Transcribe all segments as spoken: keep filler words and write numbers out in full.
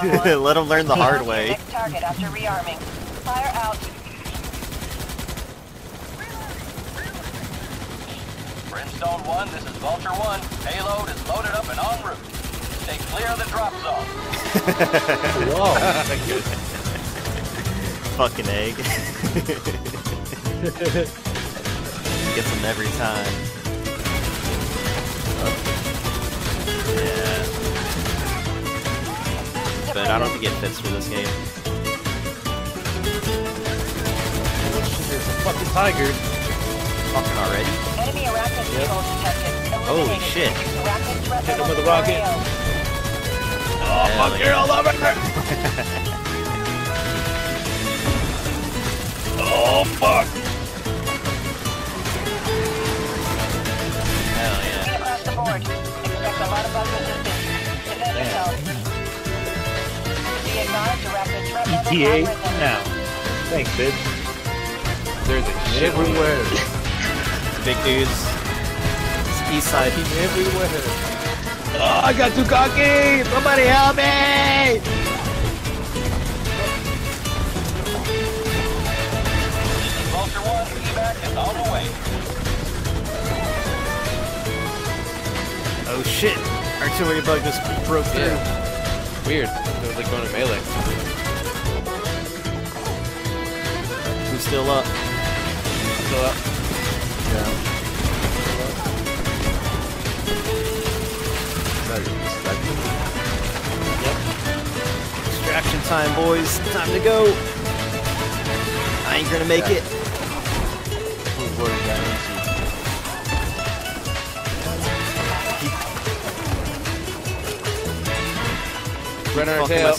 someone. Let them learn the hard way. Next target after rearming. Fire out. Brimstone one, this is Vulture one. Payload is loaded up and en route. Stay clear of the drop zone. Whoa. Fucking egg. Gets them every time. Yeah. But I don't think it fits for this game. There's a fucking tiger. Fucking already. Enemy arachnid cable detected. Holy shit. Hit him with a rocket. Oh fuck, yeah, you're all over her! Oh fuck! Hell yeah. Across the board. Expect a lot of bug resistance. Defend yourself. Be advised to wrap the truck up. E T A now. Thanks, bitch. There's a shit everywhere. Big dudes. East side. He's everywhere. Oh, I got too cocky! Somebody help me! Vulture one, evac is on the way. Oh shit! Artillery bug just broke through. Yeah. Weird. It was like going to melee. Who's still up? Still up. Yeah. Distraction time, boys. Time to go. I ain't gonna make yeah. it. Run our tail.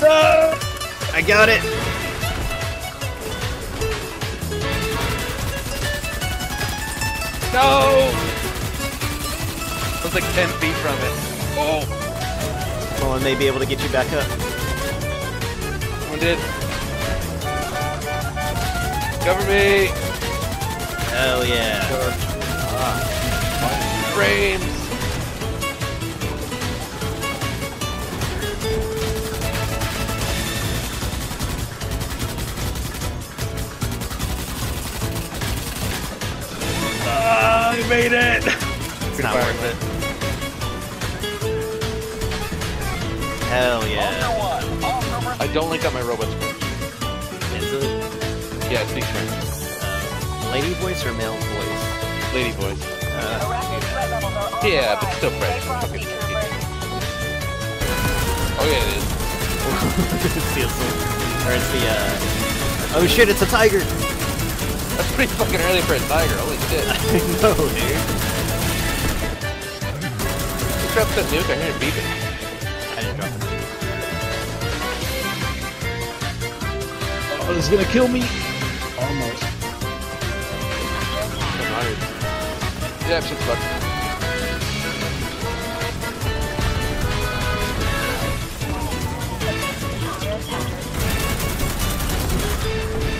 No! I got it. No! I was like ten feet from it. Oh! Someone may be able to get you back up. Someone did. Cover me! Hell yeah. Sure. Ah. Frames! Ah! You made it! It's not worth it. Hell yeah. I don't link up my robots first. Is it? Yeah, it's these uh, lady voice or male voice? Lady voice. Uh, yeah, but still fresh. Okay. Oh yeah, it is. It's the assault. Or it's the, uh... oh shit, it's a tiger! That's pretty fucking early for a tiger, holy shit. I know, dude. Just dropped that nuke, I hear it beeping. Oh, it's gonna kill me! Almost. Yeah, shit's fucked.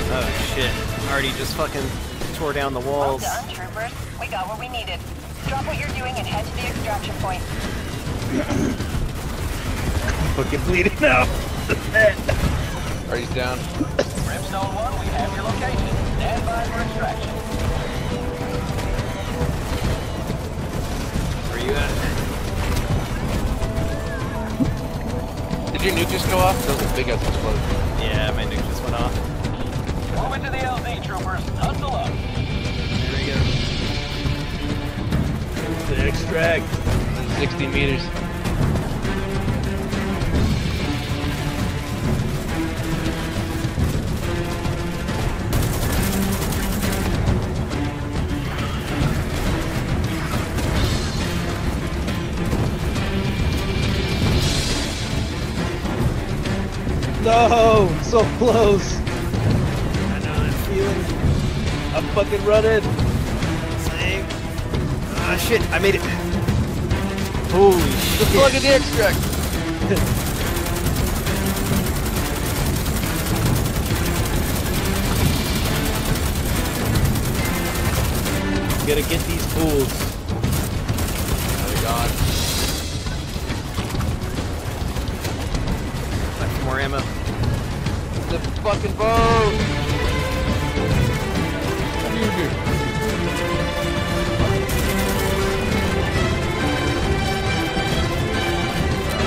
Oh shit. Already just fucking tore down the walls. Well done, troopers. We got what we needed. Drop what you're doing and head to the extraction point. I'm fucking bleeding now. Are you down? Brimstone one, we have your location. Stand by for extraction. Where you at? Did your nuke just go off? That was a big ass explosion. Yeah, my nuke just went off. Move into the L Z, troopers. Hustle up. Here we go. To extract. sixty meters. No! So close! I know that feeling. I'm fucking running! Same. Ah, uh, shit, I made it. Holy shit. The plug in the extract! Gotta get these fools. Oh my god. ammo. The fucking boat! What do you do? Oh,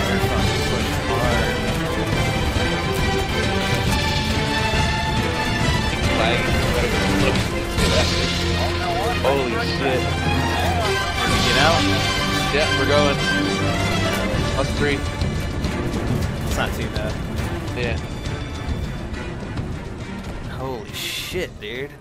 they're fucking pushing hard. Holy shit. Can we get out? Yeah, we're going. Plus three. It's not too bad. Yeah. Holy shit, dude.